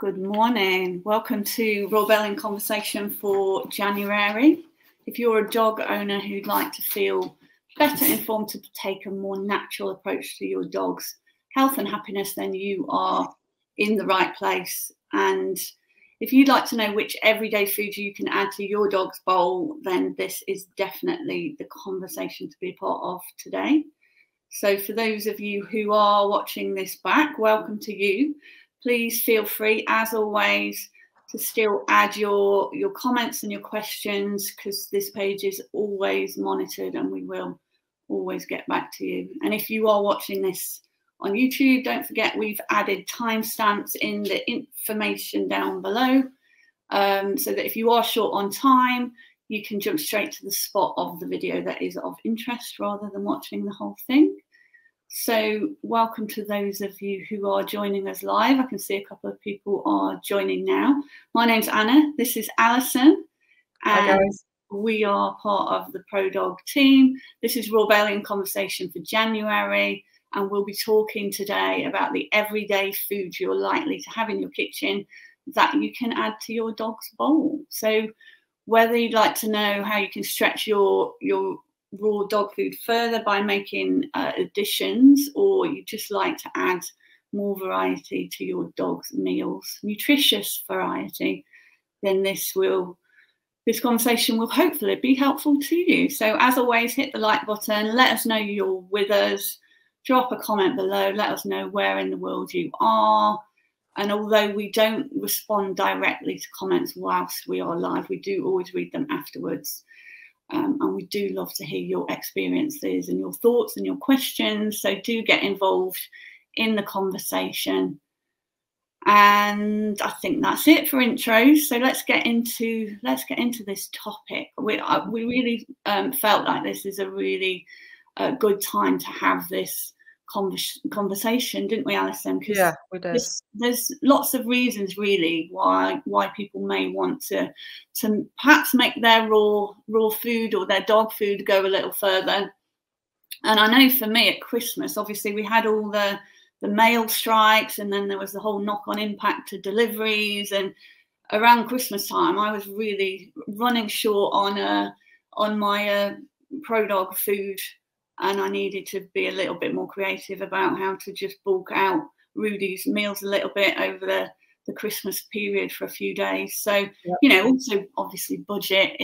Good morning. Welcome to Rawbellion Conversation for January. If you're a dog owner who'd like to feel better informed to take a more natural approach to your dog's health and happiness, then you are in the right place. And if you'd like to know which everyday food you can add to your dog's bowl, then this is definitely the conversation to be a part of today. So for those of you who are watching this back, welcome to you. Please feel free, as always, to still add your comments and your questions, because this page is always monitored and we will always get back to you. And if you are watching this on YouTube, don't forget we've added timestamps in the information down below, so that if you are short on time, you can jump straight to the spot of the video that is of interest rather than watching the whole thing. So welcome to those of you who are joining us live. I can see a couple of people are joining now. My name's Anna, this is Alison, and we are part of the ProDog team. This is Rawbellion Conversation for January, and we'll be talking today about the everyday food you're likely to have in your kitchen that you can add to your dog's bowl. So whether you'd like to know how you can stretch your raw dog food further by making additions, or you just like to add more variety to your dog's meals, nutritious variety, then this conversation will hopefully be helpful to you. So as always, hit the like button, let us know you're with us, drop a comment below, let us know where in the world you are. And although we don't respond directly to comments whilst we are live, we do always read them afterwards. And we do love to hear your experiences and your thoughts and your questions. So do get involved in the conversation. And I think that's it for intros. So let's get into this topic. We really felt like this is a really good time to have this conversation, didn't we, Alison? Cause yeah, we did. There's lots of reasons really why people may want to perhaps make their raw food or their dog food go a little further. And I know for me at Christmas, obviously we had all the mail strikes, and then there was the whole knock-on impact to deliveries, and around Christmas time I was really running short on my ProDog food. And I needed to be a little bit more creative about how to just bulk out Rudy's meals a little bit over the Christmas period for a few days. So, yep. You know, also obviously budget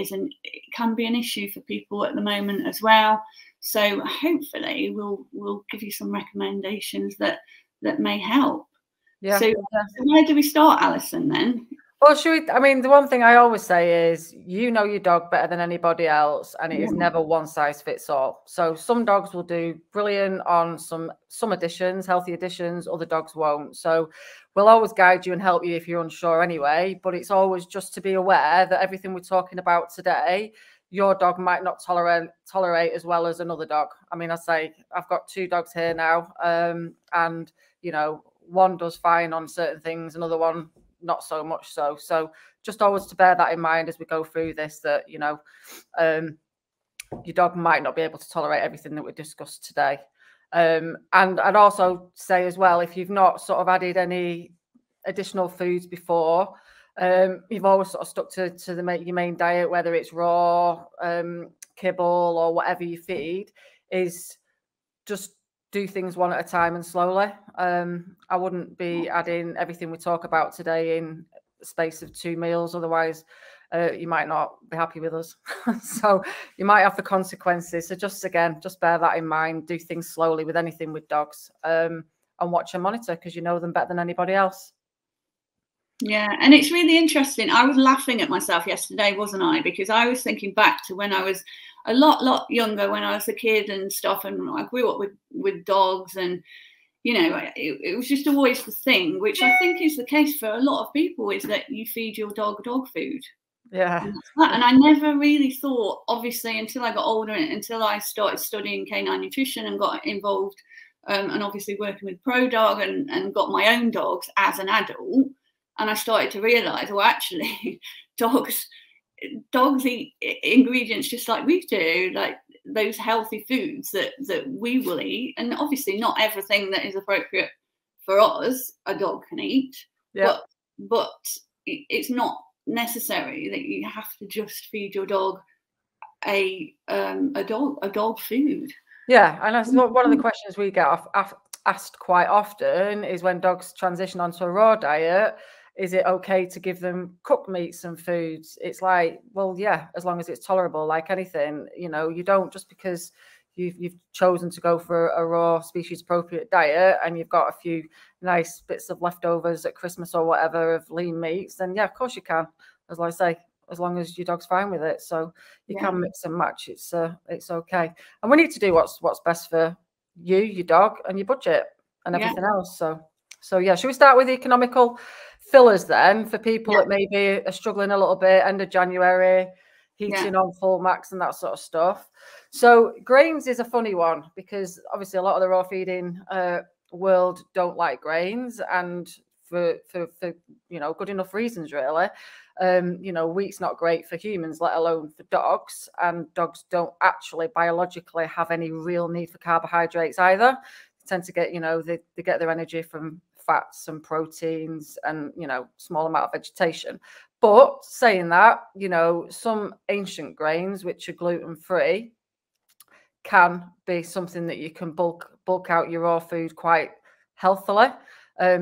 can be an issue for people at the moment as well. So hopefully we'll give you some recommendations that may help. Yeah. So where do we start, Alison, then? Well, I mean, the one thing I always say is, you know your dog better than anybody else, and it is never one size fits all. So some dogs will do brilliant on some additions, healthy additions, other dogs won't. So we'll always guide you and help you if you're unsure anyway, but it's always just to be aware that everything we're talking about today, your dog might not tolerate as well as another dog. I mean, I say, I've got two dogs here now, and, you know, one does fine on certain things, another one not so much so. So just always to bear that in mind as we go through this, that, you know, your dog might not be able to tolerate everything that we discussed today. And I'd also say as well, if you've not sort of added any additional foods before, you've always sort of stuck to your main diet, whether it's raw, kibble or whatever you feed, is just do things one at a time and slowly. I wouldn't be adding everything we talk about today in the space of two meals. Otherwise, you might not be happy with us. So you might have the consequences. So just, again, just bear that in mind. Do things slowly with anything with dogs, and watch and monitor, because you know them better than anybody else. Yeah, and it's really interesting. I was laughing at myself yesterday, wasn't I? Because I was thinking back to when I was a lot younger, when I was a kid and stuff, and I grew up with dogs, and you know, it was just always the thing, which I think is the case for a lot of people, is that you feed your dog food. Yeah. And I never really thought, obviously, until I got older, until I started studying canine nutrition and got involved, and obviously working with ProDog and got my own dogs as an adult, and I started to realise, well, actually, dogs eat ingredients just like we do, like those healthy foods that we will eat. And obviously not everything that is appropriate for us a dog can eat. Yeah. But but it's not necessary that you have to just feed your dog a dog food. Yeah, and that's one of the questions we get asked quite often is, when dogs transition onto a raw diet, is it okay to give them cooked meats and foods? It's like, well, yeah, as long as it's tolerable, like anything, you know. You don't, just because you've chosen to go for a raw species appropriate diet and you've got a few nice bits of leftovers at Christmas or whatever of lean meats, then yeah, of course you can, as I say, as long as your dog's fine with it. So you can mix and match. It's okay. And we need to do what's best for you, your dog, and your budget and everything else. So yeah, should we start with the economical fillers then, for people that maybe are struggling a little bit end of January, heating on full max and that sort of stuff? So grains is a funny one, because obviously a lot of the raw feeding world don't like grains, and for you know, good enough reasons really. You know, wheat's not great for humans, let alone for dogs, and dogs don't actually biologically have any real need for carbohydrates either. They tend to get, you know, they get their energy from fats and proteins and, you know, small amount of vegetation. But saying that, you know, some ancient grains which are gluten-free can be something that you can bulk out your raw food quite healthily,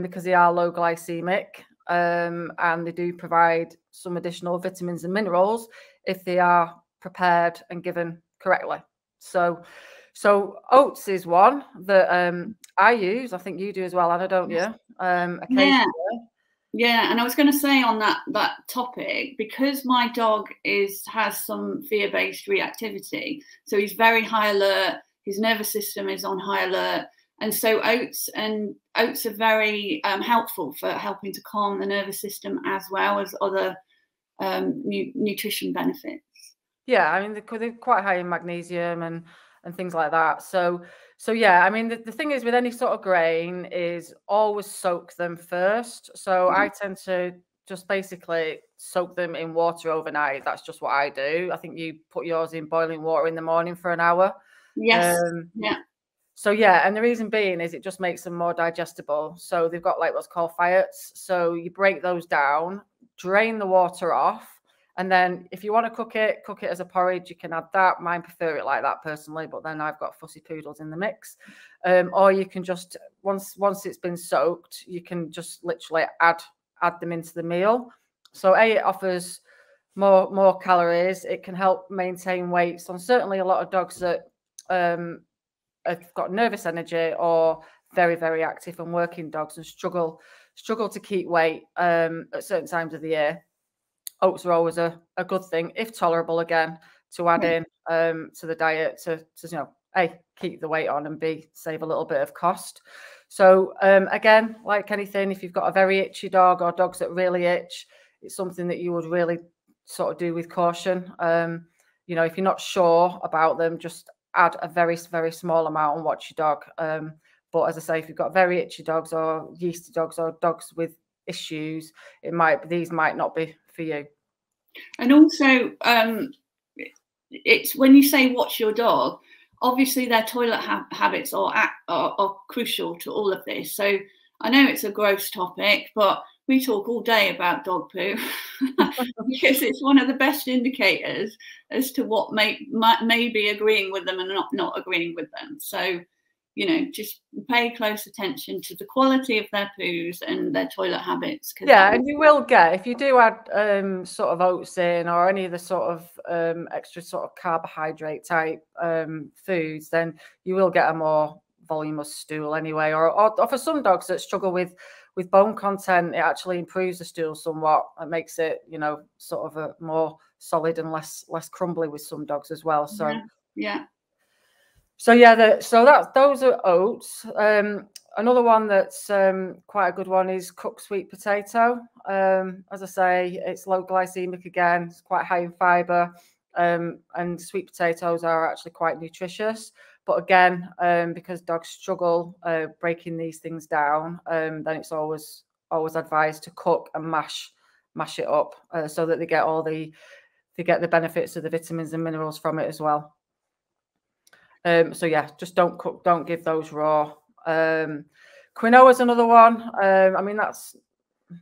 because they are low glycemic, and they do provide some additional vitamins and minerals if they are prepared and given correctly. So oats is one that I use. I think you do as well, Anna, don't you? Occasionally. Yeah, and I was going to say on that topic, because my dog has some fear-based reactivity, so he's very high alert. His nervous system is on high alert. And so oats are very helpful for helping to calm the nervous system, as well as other nutrition benefits. Yeah, I mean, they're quite high in magnesium and things like that. So yeah, I mean, the thing is with any sort of grain is always soak them first. So I tend to just basically soak them in water overnight. That's just what I do. I think you put yours in boiling water in the morning for an hour. Yes. So yeah, and the reason being is it just makes them more digestible. So they've got like what's called phytates. So you break those down, drain the water off, and then if you want to cook it as a porridge, you can add that. Mine prefer it like that personally, but then I've got fussy poodles in the mix. Or you can just, once it's been soaked, you can just literally add them into the meal. So A, it offers more calories. It can help maintain weight. So certainly a lot of dogs that have got nervous energy or very, very active and working dogs and struggle to keep weight at certain times of the year, oats are always a good thing, if tolerable again, to add in to the diet to you know, A, keep the weight on, and B, save a little bit of cost. So again, like anything, if you've got a very itchy dog or dogs that really itch, it's something that you would really sort of do with caution. You know, if you're not sure about them, just add a very, very small amount and watch your dog. But as I say, if you've got very itchy dogs or yeasty dogs or dogs with issues, these might not be for you. And also, it's when you say watch your dog, obviously their toilet habits are crucial to all of this. So I know it's a gross topic, but we talk all day about dog poo because it's one of the best indicators as to what may be agreeing with them and not agreeing with them. So, you know, just pay close attention to the quality of their poos and their toilet habits. Yeah, and you will get, if you do add sort of oats in or any of the sort of extra sort of carbohydrate type foods, then you will get a more voluminous stool anyway. Or for some dogs that struggle with bone content, it actually improves the stool somewhat. It makes it, you know, sort of a more solid and less crumbly with some dogs as well. So yeah. So yeah, those are oats. Another one that's quite a good one is cooked sweet potato. As I say, it's low glycemic again. It's quite high in fibre, and sweet potatoes are actually quite nutritious. But again, because dogs struggle breaking these things down, then it's always advised to cook and mash it up so that they get the benefits of the vitamins and minerals from it as well. So yeah, just don't give those raw. Quinoa is another one. I mean, that's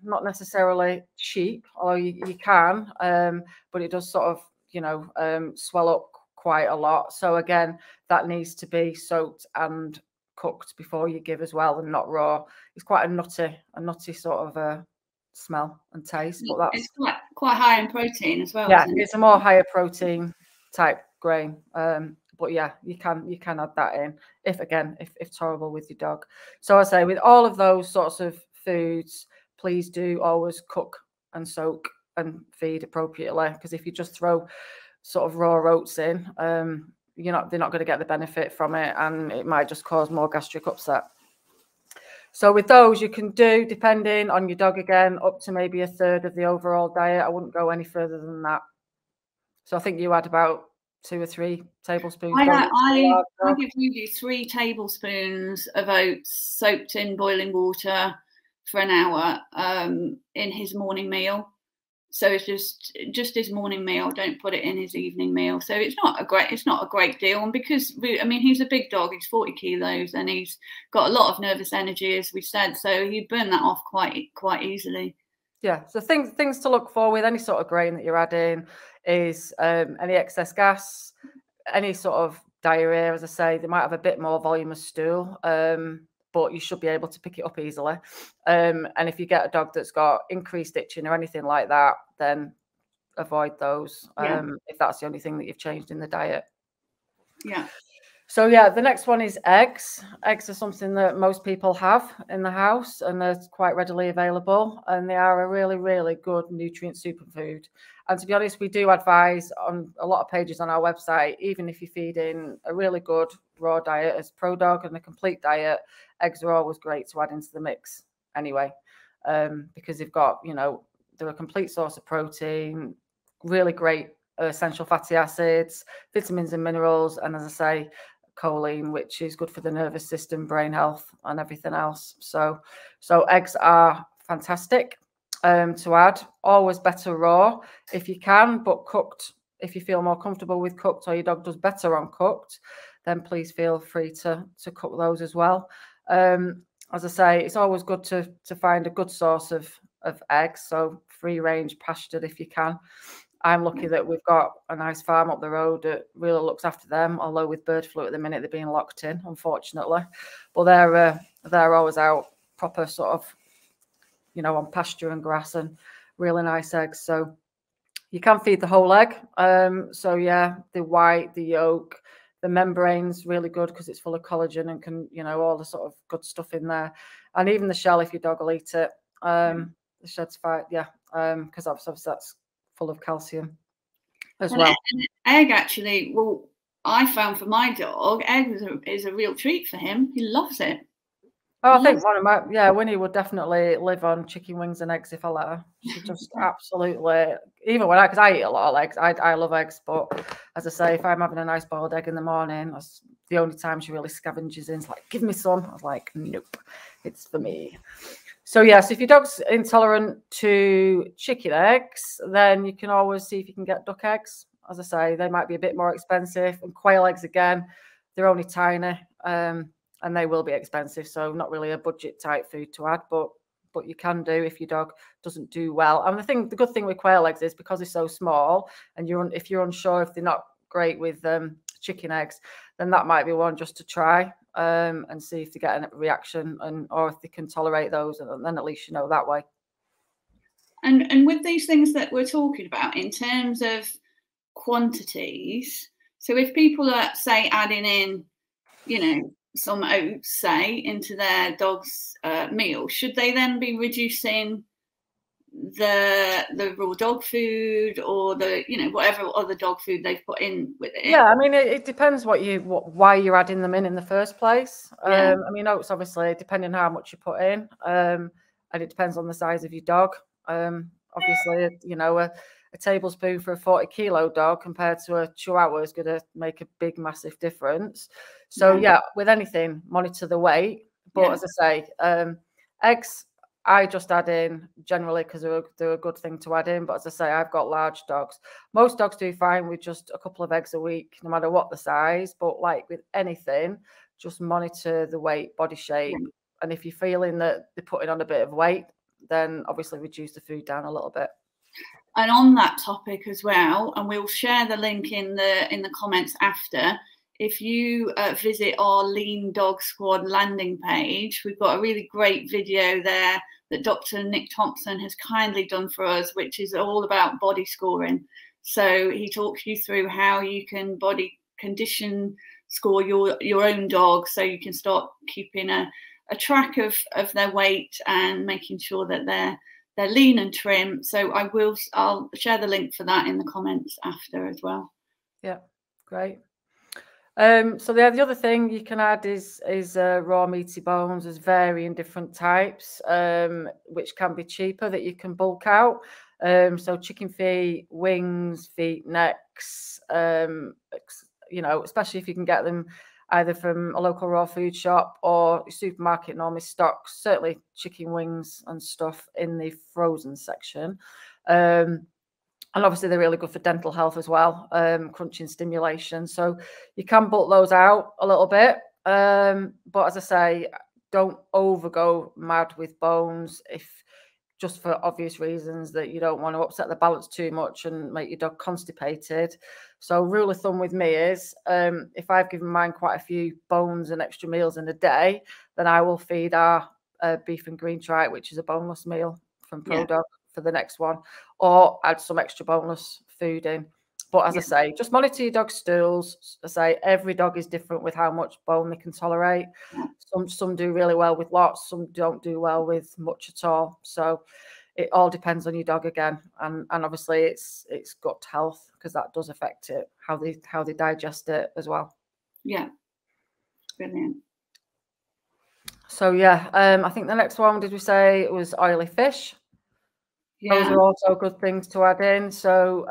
not necessarily cheap, although you can, but it does sort of, you know, swell up quite a lot. So again, that needs to be soaked and cooked before you give as well, and not raw. It's quite a nutty sort of smell and taste. But that's, it's quite high in protein as well. Yeah, it's a more higher protein type grain. But yeah, you can add that in if tolerable with your dog. So I say with all of those sorts of foods, please do always cook and soak and feed appropriately, because if you just throw sort of raw oats in, they're not going to get the benefit from it, and it might just cause more gastric upset. So with those, you can do, depending on your dog again, up to maybe 1/3 of the overall diet. I wouldn't go any further than that. So I think you had about 2 or 3 tablespoons. I give you 3 tablespoons of oats soaked in boiling water for an hour in his morning meal. So it's just his morning meal. Don't put it in his evening meal. So it's not a great deal. And because he's a big dog, he's 40 kilos, and he's got a lot of nervous energy, as we said. So he'd burn that off quite easily. Yeah. So things to look for with any sort of grain that you're adding is any excess gas, any sort of diarrhea. As I say, they might have a bit more volume of stool. But you should be able to pick it up easily. And if you get a dog that's got increased itching or anything like that, then avoid those, if that's the only thing that you've changed in the diet. Yeah. So, yeah, the next one is eggs. Eggs are something that most people have in the house, and they're quite readily available, and they are a really, really good nutrient superfood. And to be honest, we do advise on a lot of pages on our website, even if you're feeding a really good raw diet as ProDog and a complete diet, eggs are always great to add into the mix anyway, because they've got, they're a complete source of protein, really great essential fatty acids, vitamins and minerals, and as I say, choline, which is good for the nervous system, brain health, and everything else. So eggs are fantastic to add. Always better raw if you can, but cooked, if you feel more comfortable with cooked, or your dog does better on cooked, then please feel free to cook those as well. As I say, it's always good to find a good source of eggs, so free range, pastured if you can. I'm lucky that we've got a nice farm up the road that really looks after them, although with bird flu at the minute, they're being locked in, unfortunately. But they're always out proper sort of, on pasture and grass, and really nice eggs. So you can feed the whole egg. So, yeah, the white, the yolk, the membrane's really good because it's full of collagen and can, all the sort of good stuff in there. And even the shell, if your dog will eat it, the shed's fine, yeah, because obviously that's full of calcium as well. And egg, actually, well, I found for my dog, egg is a real treat for him. He loves it. Oh, I think Winnie would definitely live on chicken wings and eggs if I let her. She just absolutely, even when because I eat a lot of eggs, I love eggs, but as I say, if I'm having a nice boiled egg in the morning, that's the only time she really scavenges in. It's like, give me some. I was like, nope, it's for me. So, yes, if your dog's intolerant to chicken eggs, then you can always see if you can get duck eggs. As I say, they might be a bit more expensive. And quail eggs, again, they're only tiny, and they will be expensive, so not really a budget-type food to add, but you can do if your dog doesn't do well. And the good thing with quail eggs is because they're so small, and if you're unsure if they're not great with chicken eggs, then that might be one just to try. And see if they get a reaction, or if they can tolerate those, and then at least that way. And with these things that we're talking about in terms of quantities, so if people are, say, adding in, some oats, say, into their dog's meal, should they then be reducing the raw dog food, or the whatever other dog food they've put in with it? Yeah, it depends why you're adding them in the first place. Yeah. Oats, obviously, depending how much you put in, and it depends on the size of your dog. Obviously, a tablespoon for a 40-kilo dog compared to a Chihuahua is going to make a big, massive difference. So yeah, with anything, monitor the weight. But as I say, eggs, I just add in generally because they're a good thing to add in. But as I say, I've got large dogs. Most dogs do fine with just a couple of eggs a week, no matter what the size. But like with anything, just monitor the weight, body shape. And if you're feeling that they're putting on a bit of weight, then obviously reduce the food down a little bit. And on that topic as well, and we'll share the link in the comments after, if you visit our Lean Dog Squad landing page, we've got a really great video there that Dr. Nick Thompson has kindly done for us, which is all about body scoring. So he talks you through how you can body condition score your own dog, so you can start keeping a track of their weight and making sure that they're lean and trim. So I'll share the link for that in the comments after as well. Yeah, great. So the other thing you can add is raw meaty bones. There's varying different types, which can be cheaper, that you can bulk out. So chicken feet, wings, feet, necks, you know, especially if you can get them either from a local raw food shop or supermarket normally stocks, certainly chicken wings and stuff in the frozen section. And obviously they're really good for dental health as well, crunching stimulation. So you can bulk those out a little bit. But as I say, don't overgo mad with bones, if just for obvious reasons that you don't want to upset the balance too much and make your dog constipated. So rule of thumb with me is, if I've given mine quite a few bones and extra meals in a day, then I will feed our beef and green tripe, which is a boneless meal from ProDog, for the next one, or add some extra boneless food in. But as I say, just monitor your dog's stools. As I say, every dog is different with how much bone they can tolerate. Some do really well with lots, some don't do well with much at all. So it all depends on your dog again, and obviously it's gut health, because that does affect it, how they digest it as well. Yeah, brilliant. So yeah, I think the next one, did we say it was oily fish? Yeah. Those are also good things to add in. So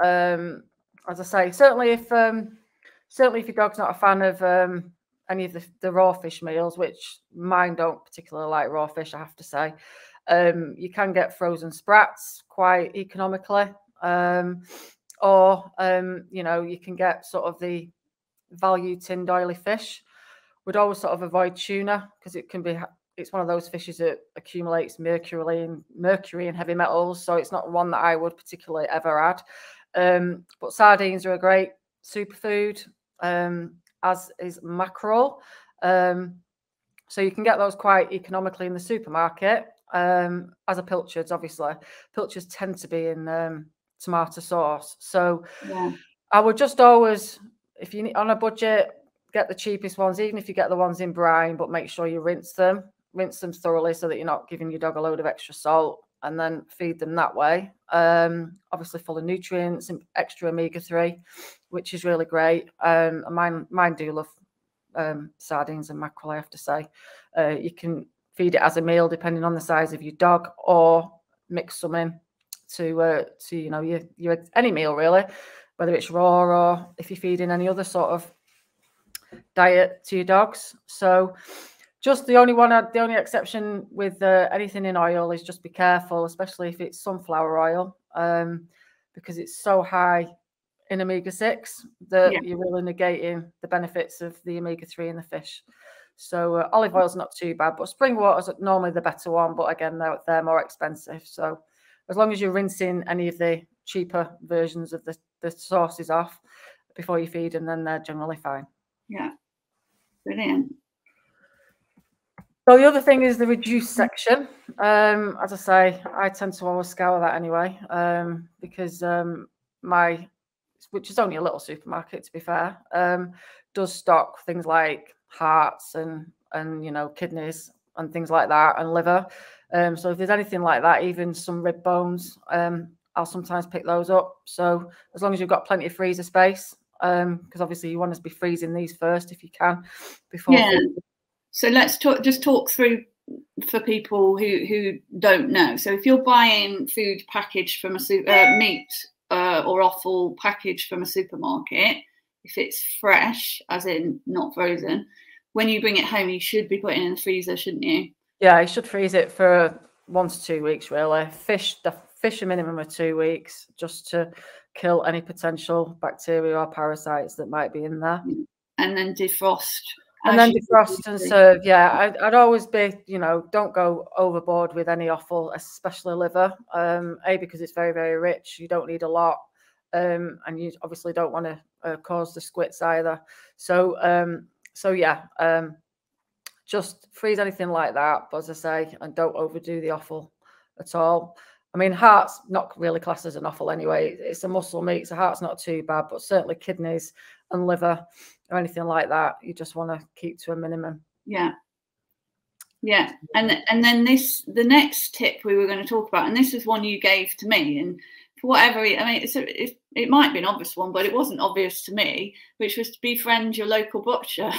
as I say, certainly if your dog's not a fan of any of the raw fish meals, which mine don't particularly like raw fish, I have to say, you can get frozen sprats quite economically, or you know, you can get sort of the value tinned oily fish. We'd always sort of avoid tuna, because it can be, it's one of those fishes that accumulates mercury and heavy metals, so it's not one that I would particularly ever add. But sardines are a great superfood, as is mackerel. So you can get those quite economically in the supermarket, as are pilchards, obviously. Pilchards tend to be in tomato sauce. So I would just always, if you need on a budget, get the cheapest ones, even if you get the ones in brine, but make sure you rinse them thoroughly so that you're not giving your dog a load of extra salt, and then feed them that way. Obviously full of nutrients and extra omega-3, which is really great. And mine do love sardines and mackerel, I have to say. You can feed it as a meal depending on the size of your dog, or mix some in to you know, your any meal really, whether it's raw or if you're feeding any other sort of diet to your dogs. So just the only exception with anything in oil is just be careful, especially if it's sunflower oil, because it's so high in omega-6 that you're really negating the benefits of the omega-3 in the fish. So olive oil's not too bad, but spring water's normally the better one. But again, they're more expensive. So as long as you're rinsing any of the cheaper versions of the sauces off before you feed them, then they're generally fine. Yeah, brilliant. So the other thing is the reduced section. As I say, I tend to always scour that anyway, because which is only a little supermarket to be fair, does stock things like hearts and you know, kidneys and things like that, and liver. So if there's anything like that, even some rib bones, I'll sometimes pick those up. So as long as you've got plenty of freezer space, because obviously you want to be freezing these first if you can before. Yeah. So let's just talk through for people who don't know. So if you're buying food packaged from meat or offal packaged from a supermarket, if it's fresh, as in not frozen, when you bring it home, you should be putting it in the freezer, shouldn't you? Yeah, you should freeze it for 1 to 2 weeks, really. Fish a minimum of 2 weeks, just to kill any potential bacteria or parasites that might be in there. And then defrost And then defrost and serve. Yeah, I'd always be, you know, don't go overboard with any offal, especially liver. A, because it's very, very rich. You don't need a lot. And you obviously don't want to cause the squits either. So, just freeze anything like that, but as I say, and don't overdo the offal at all. I mean, heart's not really classed as an offal anyway. It's a muscle meat, so heart's not too bad, but certainly kidneys and liver or anything like that, you just want to keep to a minimum. Yeah. Yeah. And then this, the next tip we were going to talk about, and this is one you gave to me, and for whatever, I mean, it might be an obvious one, but it wasn't obvious to me, which was to befriend your local butcher.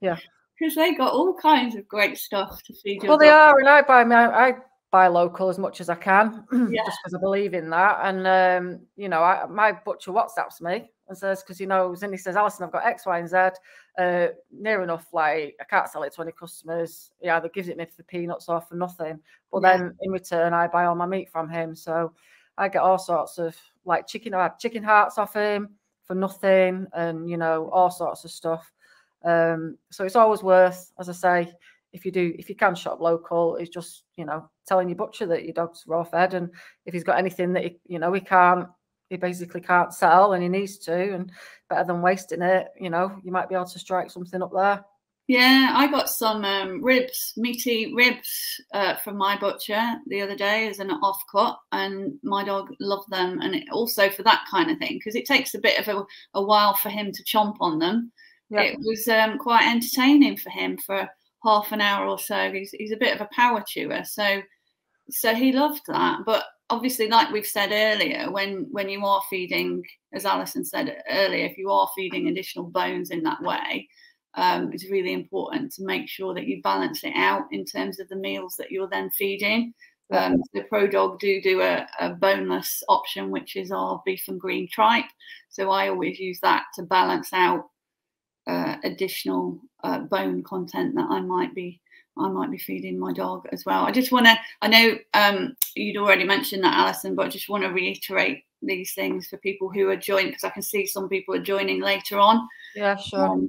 Yeah. Because they got all kinds of great stuff to feed you. Well, they are, and I buy local as much as I can, yeah. Just because I believe in that. And you know, my butcher WhatsApps me and says, because he knows, and he says, Alison, I've got X, Y, and Z near enough. Like I can't sell it to any customers. He either gives it me for peanuts or for nothing. But yeah. Then in return, I buy all my meat from him. So I get all sorts of like chicken. I had chicken hearts off him for nothing, and you know, all sorts of stuff. So it's always worth, as I say, if you can shop local, it's just, you know, telling your butcher that your dog's raw fed, and if he's got anything that he basically can't sell and he needs to, and better than wasting it, you know, you might be able to strike something up there. Yeah, I got some meaty ribs from my butcher the other day as an offcut, and my dog loved them, and it also for that kind of thing, because it takes a bit of a while for him to chomp on them. Yeah. It was quite entertaining for him for half an hour or so. He's a bit of a power chewer, so he loved that. But obviously, like we've said earlier, when you are feeding, as Alison said earlier, if you are feeding additional bones in that way, it's really important to make sure that you balance it out in terms of the meals that you're then feeding. Yeah. The ProDog do a boneless option, which is our beef and green tripe. So I always use that to balance out additional bone content that I might be feeding my dog as well. I just want to, I know you'd already mentioned that, Alison, but I just want to reiterate these things for people who are joined, because I can see some people are joining later on. Yeah, sure.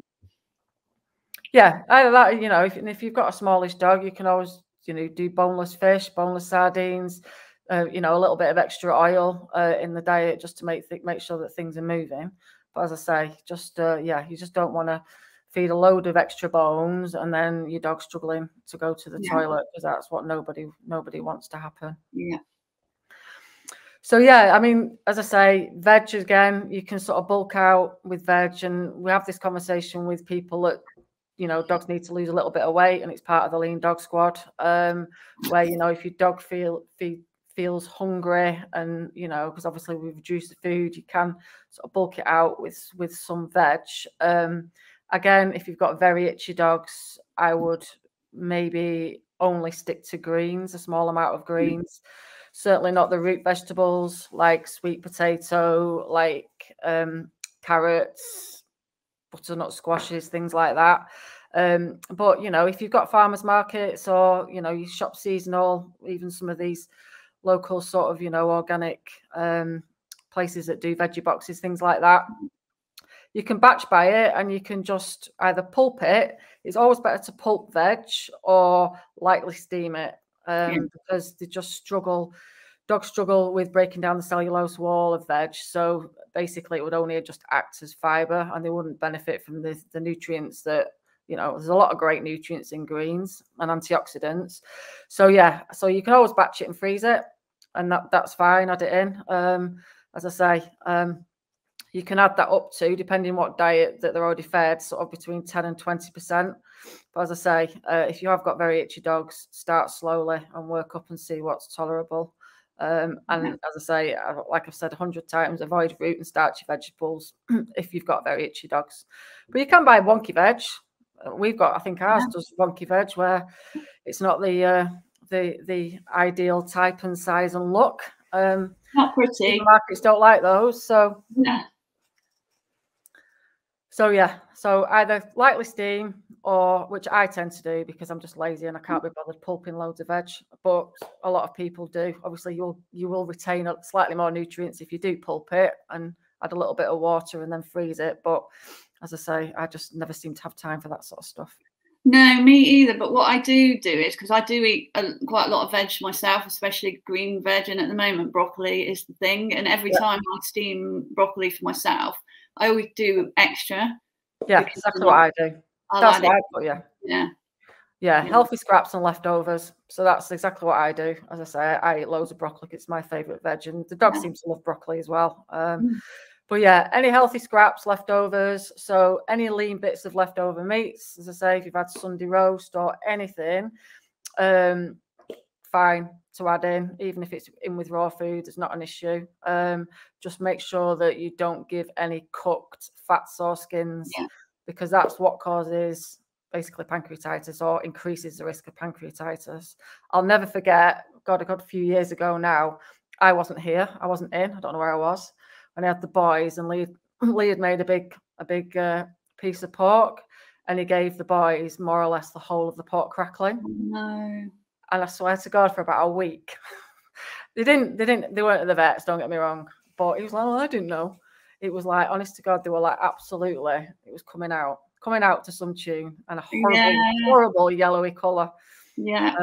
Yeah, either that, you know, if you've got a smallish dog, you can always, you know, do boneless fish, boneless sardines, you know, a little bit of extra oil in the diet just to make sure that things are moving. But as I say, just, yeah, you just don't want to feed a load of extra bones and then your dog's struggling to go to the yeah. toilet, because that's what nobody wants to happen. Yeah. So, yeah, I mean, as I say, veg, again, you can sort of bulk out with veg. And we have this conversation with people that, you know, dogs need to lose a little bit of weight, and it's part of the Lean Dog Squad, where, you know, if your dog feels hungry, and you know, because obviously we reduce the food, you can sort of bulk it out with some veg. Again, if you've got very itchy dogs, I would maybe only stick to greens, a small amount of greens. Certainly not the root vegetables like sweet potato, like carrots, butternut squashes, things like that. But you know, if you've got farmers markets, or you know, you shop seasonal, even some of these local sort of, you know, organic places that do veggie boxes, things like that, you can batch buy it, and you can just either pulp it. It's always better to pulp veg or lightly steam it, yeah. Because they just struggle, dogs struggle with breaking down the cellulose wall of veg. So basically it would only just act as fibre, and they wouldn't benefit from the nutrients that, you know, there's a lot of great nutrients in greens and antioxidants. So, yeah, so you can always batch it and freeze it, and that's fine, add it in. As I say, you can add that up to, depending what diet that they're already fed, sort of between 10 and 20%. But as I say, if you have got very itchy dogs, start slowly and work up and see what's tolerable. And as I say, like I've said 100 times, avoid root and starchy vegetables if you've got very itchy dogs. But you can buy wonky veg. We've got, I think ours does wonky veg, where it's not the ideal type and size and look. Not pretty. Markets don't like those, so yeah. So yeah, so either lightly steam, or which I tend to do because I'm just lazy and I can't be bothered pulping loads of veg. But a lot of people do. Obviously, you will retain slightly more nutrients if you do pulp it and add a little bit of water and then freeze it, but as I say, I just never seem to have time for that sort of stuff. No, me either. But what I do is, because I do eat quite a lot of veg myself, especially green veg. And at the moment, broccoli is the thing. And every time I steam broccoli for myself, I always do extra. Yeah, exactly what I do. That's what I put, yeah. Yeah. Yeah, healthy scraps and leftovers. So that's exactly what I do. As I say, I eat loads of broccoli. It's my favourite veg. And the dog seems to love broccoli as well. But yeah, any healthy scraps, leftovers. So any lean bits of leftover meats, as I say, if you've had Sunday roast or anything, fine to add in. Even if it's in with raw food, it's not an issue. Just make sure that you don't give any cooked fats or skins, because that's what causes basically pancreatitis or increases the risk of pancreatitis. I'll never forget, God, a few years ago now, I wasn't here. I wasn't in. I don't know where I was. And I had the boys, and Lee had made a big piece of pork, and he gave the boys more or less the whole of the pork crackling. No. And I swear to God, for about a week, they weren't at the vets, don't get me wrong, but he was like, well, I didn't know. It was like, honest to God, they were like, absolutely, it was coming out to some tune, and a horrible, horrible yellowy colour. Yeah.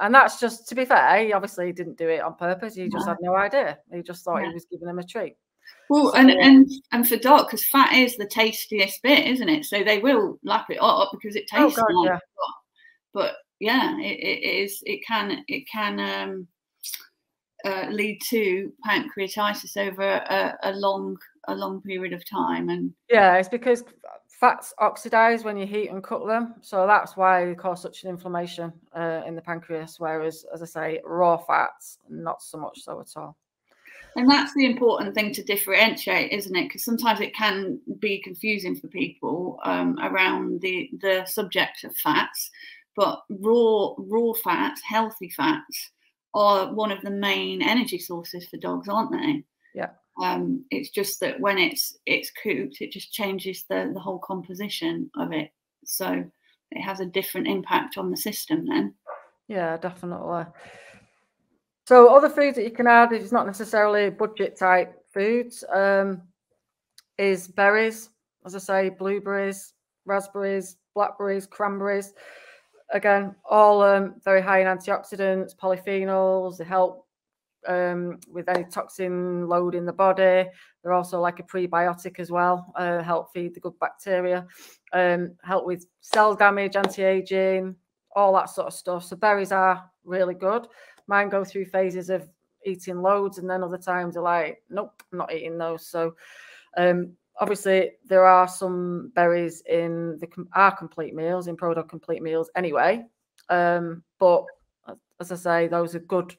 And that's just, to be fair, he obviously didn't do it on purpose. He just had no idea. He just thought he was giving them a treat. Well, and for Doc, because fat is the tastiest bit, isn't it? So they will lap it up because it tastes like fat. But yeah, it can lead to pancreatitis over a long period of time. And yeah, it's because fats oxidize when you heat and cook them, so that's why they cause such an inflammation in the pancreas. Whereas, as I say, raw fats, not so much so at all. And that's the important thing to differentiate, isn't it? Because sometimes it can be confusing for people around the subject of fats. But raw fats, healthy fats, are one of the main energy sources for dogs, aren't they? Yeah. It's just that when it's cooked, it just changes the whole composition of it. So it has a different impact on the system then. Yeah, definitely. So other foods that you can add, if it's not necessarily budget type foods, is berries, as I say, blueberries, raspberries, blackberries, cranberries. Again, all very high in antioxidants, polyphenols. They help with any toxin load in the body. They're also like a prebiotic as well, help feed the good bacteria, help with cell damage, anti-aging, all that sort of stuff. So berries are really good. Mine go through phases of eating loads, and then other times they're like, nope, I'm not eating those. So obviously there are some berries in our complete meals, in ProDog complete meals anyway. But as I say, those are good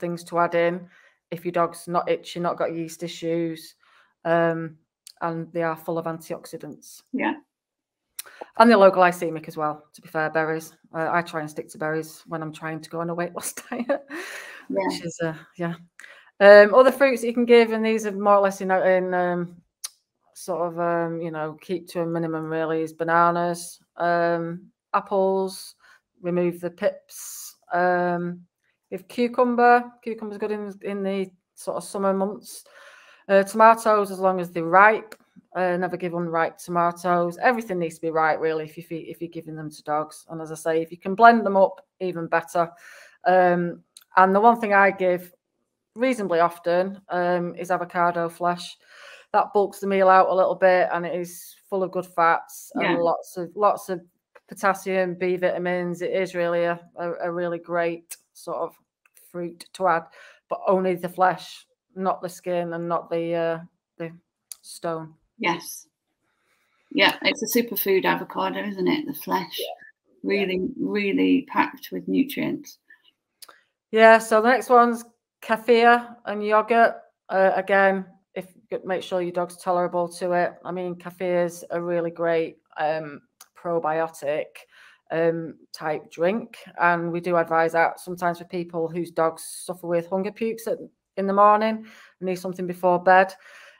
things to add in if your dog's not itchy, not got yeast issues, and they are full of antioxidants. Yeah. And they're low glycemic as well, to be fair, berries. I try and stick to berries when I'm trying to go on a weight loss diet, which is, yeah. Other fruits that you can give, and these are more or less keep to a minimum really, is bananas, apples, remove the pips. If cucumber's good in the sort of summer months. Tomatoes, as long as they're ripe. Never give unripe tomatoes. Everything needs to be right, really, if you're giving them to dogs. And as I say, if you can blend them up, even better. And the one thing I give reasonably often is avocado flesh. That bulks the meal out a little bit, and it is full of good fats and lots of potassium, B vitamins. It is really a really great sort of fruit to add, but only the flesh, not the skin, and not the stone. Yes. Yeah, it's a superfood avocado, isn't it? The flesh. Yeah. Really packed with nutrients. Yeah, so the next one's kefir and yogurt. Again, if make sure your dog's tolerable to it. I mean, kefir is a really great probiotic type drink, and we do advise that sometimes for people whose dogs suffer with hunger pukes in the morning and need something before bed.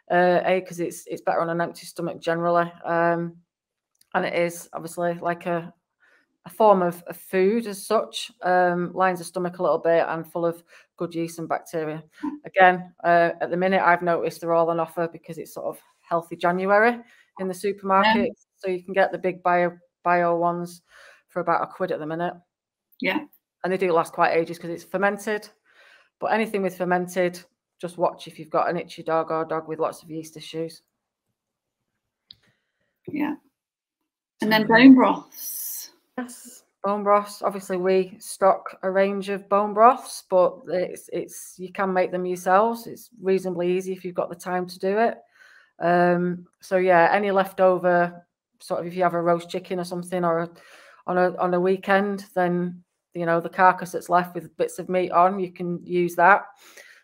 Because it's better on an empty stomach generally, and it is obviously like a form of food as such, lines the stomach a little bit and full of good yeast and bacteria. Again, at the minute I've noticed they're all on offer because it's sort of healthy January. in the supermarket. So you can get the big bio ones for about £1 at the minute. Yeah. And they do last quite ages because it's fermented. But anything with fermented, just watch if you've got an itchy dog or a dog with lots of yeast issues. Yeah. And then bone broths. Yes, bone broths. Obviously, we stock a range of bone broths, but it's you can make them yourselves. It's reasonably easy if you've got the time to do it. So yeah, any leftover sort of, if you have a roast chicken or something, or on a weekend, then you know the carcass that's left with bits of meat on, you can use that.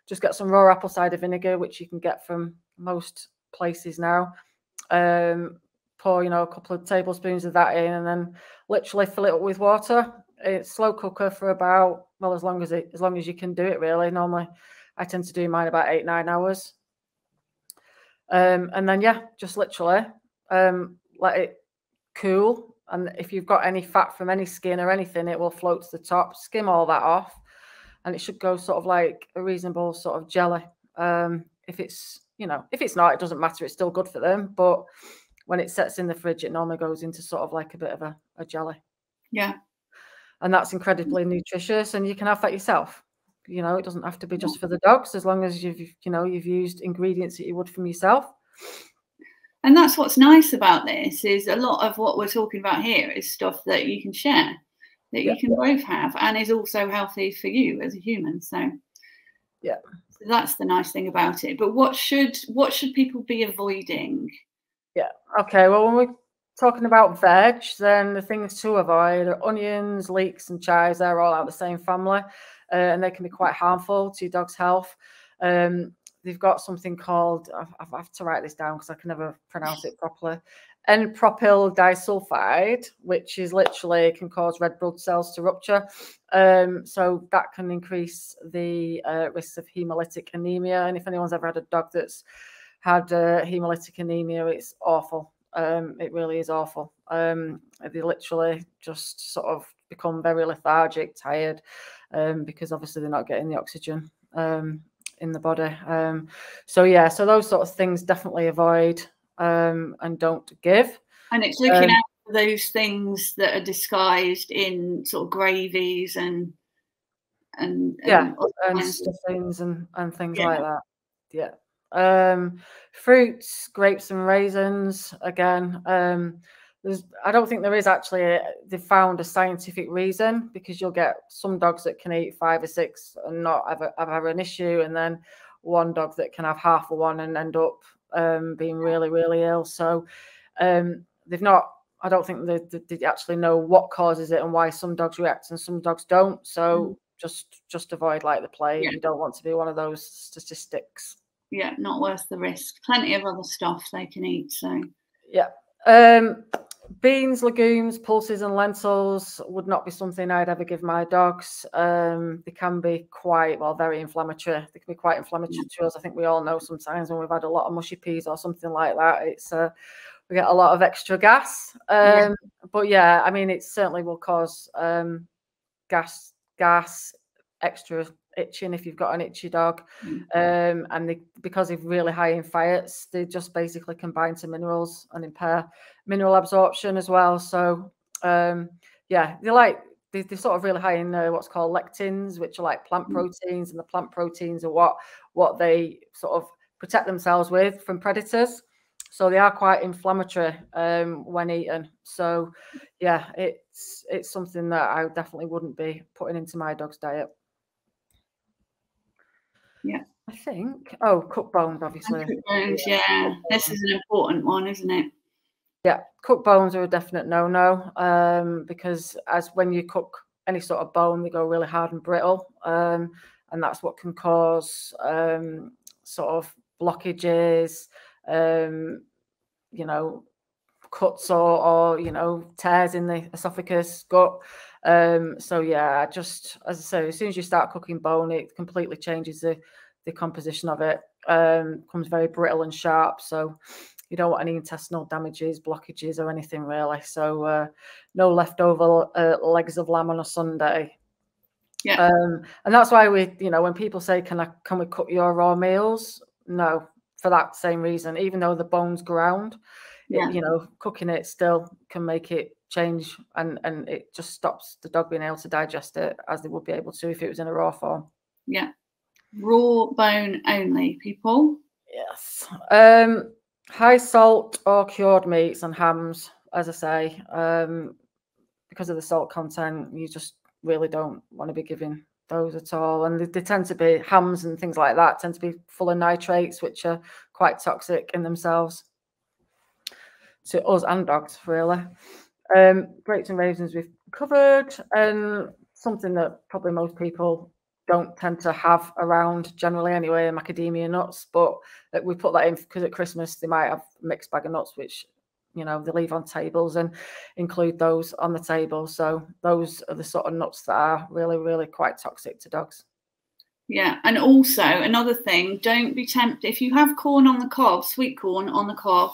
Just get some raw apple cider vinegar, which you can get from most places now. Pour, you know, a couple of tablespoons of that in, and then literally fill it up with water. It's slow cooker for about, well, as long as you can do it, really. Normally, I tend to do mine about 8–9 hours. And then, yeah, just literally let it cool. And if you've got any fat from any skin or anything, it will float to the top. Skim all that off, and it should go sort of like a reasonable sort of jelly. If it's not, it doesn't matter. It's still good for them. But when it sets in the fridge, it normally goes into sort of like a bit of a jelly. Yeah. And that's incredibly nutritious, and you can have that yourself. You know, it doesn't have to be just for the dogs, as long as you've used ingredients that you would from yourself. And that's what's nice about this, is a lot of what we're talking about here is stuff that you can share, that you can both have, and is also healthy for you as a human. So yeah, so that's the nice thing about it. But what should people be avoiding? Yeah. Okay. Well, when we're talking about veg, then the things to avoid are onions, leeks, and chives. They're all out of the same family, and they can be quite harmful to your dog's health. They've got something called, I have to write this down because I can never pronounce it properly, N-propyl disulfide, which is literally can cause red blood cells to rupture. So that can increase the risks of hemolytic anemia. And if anyone's ever had a dog that's had hemolytic anemia, it's awful. It really is awful. They literally just sort of become very lethargic, tired, because obviously they're not getting the oxygen in the body. So yeah, so those sort of things definitely avoid and don't give. And it's looking out for those things that are disguised in sort of gravies and stuffings and things like that. Yeah. Fruits, grapes and raisins, again, I don't think there is actually they found a scientific reason, because you'll get some dogs that can eat 5 or 6 and not have an issue, and then one dog that can have half of one and end up being really, really ill. So I don't think they actually know what causes it and why some dogs react and some dogs don't. So just avoid like the plague. You don't want to be one of those statistics. Yeah, not worth the risk. Plenty of other stuff they can eat. So yeah, beans, legumes, pulses and lentils would not be something I'd ever give my dogs. They can be quite, well, very inflammatory. They can be quite inflammatory to us. I think we all know sometimes when we've had a lot of mushy peas or something like that, it's we get a lot of extra gas. But yeah, I mean, it certainly will cause gas, extra itching if you've got an itchy dog. And because they're really high in phytates, they just basically combine to minerals and impair mineral absorption as well. So yeah, they're sort of really high in what's called lectins, which are like plant proteins, and the plant proteins are what they sort of protect themselves with from predators. So they are quite inflammatory when eaten. So yeah, it's something that I definitely wouldn't be putting into my dog's diet. Yeah, I think. Oh, cooked bones, obviously. And cooked bones, yeah. This is an important one, isn't it? Yeah, cooked bones are a definite no-no, because as when you cook any sort of bone, they go really hard and brittle, and that's what can cause sort of blockages, you know, cuts or you know, tears in the esophagus, gut. So yeah, just as I say, as soon as you start cooking bone, it completely changes the composition of it. Becomes very brittle and sharp, so you don't want any intestinal damages, blockages or anything really. So no leftover legs of lamb on a Sunday. Yeah. And that's why we, you know, when people say, can we cook your raw meals? No, for that same reason. Even though the bone's ground, yeah. You know, cooking it still can make it change, and it just stops the dog being able to digest it as they would be able to if it was in a raw form. Yeah, raw bone only, people. Yes. High salt or cured meats and hams, as I say, because of the salt content, you just really don't want to be giving those at all. And they tend to be, hams and things like that tend to be full of nitrates, which are quite toxic in themselves to us and dogs, really. Grapes and raisins we've covered, and something that probably most people don't tend to have around generally anyway, macadamia nuts, but we put that in because at Christmas they might have a mixed bag of nuts, which, you know, they leave on tables and include those on the table. So those are the sort of nuts that are really, really quite toxic to dogs. Yeah, and also another thing, don't be tempted, if you have corn on the cob, sweet corn on the cob,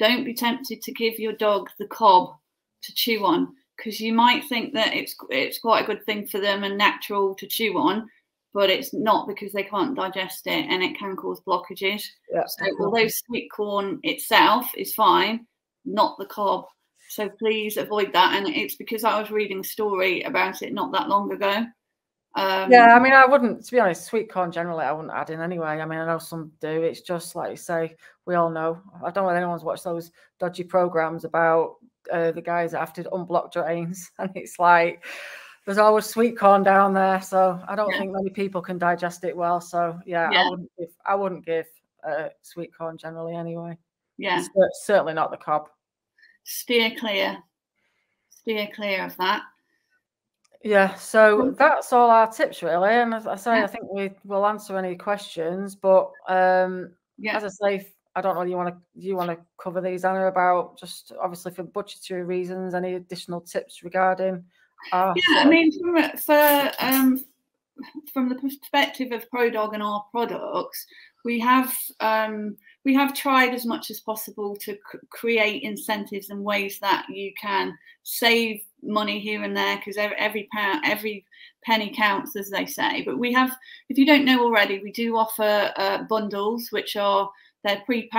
don't be tempted to give your dog the cob to chew on, because you might think that it's quite a good thing for them and natural to chew on, but it's not, because they can't digest it and it can cause blockages. Yeah, so although sweet corn itself is fine, not the cob. So please avoid that. And it's because I was reading a story about it not that long ago. Yeah, I mean, I wouldn't, to be honest, sweet corn generally I wouldn't add in anyway. I mean, I know some do. It's just like you say, we all know. I don't know if anyone's watched those dodgy programs about the guys that have to unblock drains. And it's like, there's always sweet corn down there, so I don't think many people can digest it well. So yeah. I wouldn't give sweet corn generally anyway. Yeah, certainly not the cob. Steer clear. Steer clear of that. Yeah, so that's all our tips really. And as I say, I think we will answer any questions. But as I say, I don't know. Do you want to cover these, Anna, about just obviously for budgetary reasons? Any additional tips regarding? Yeah, I mean, from the perspective of ProDog and our products, we have tried as much as possible to create incentives and ways that you can save money here and there, because every penny counts, as they say. But we have, if you don't know already, we do offer bundles, which are, they're pre-packed.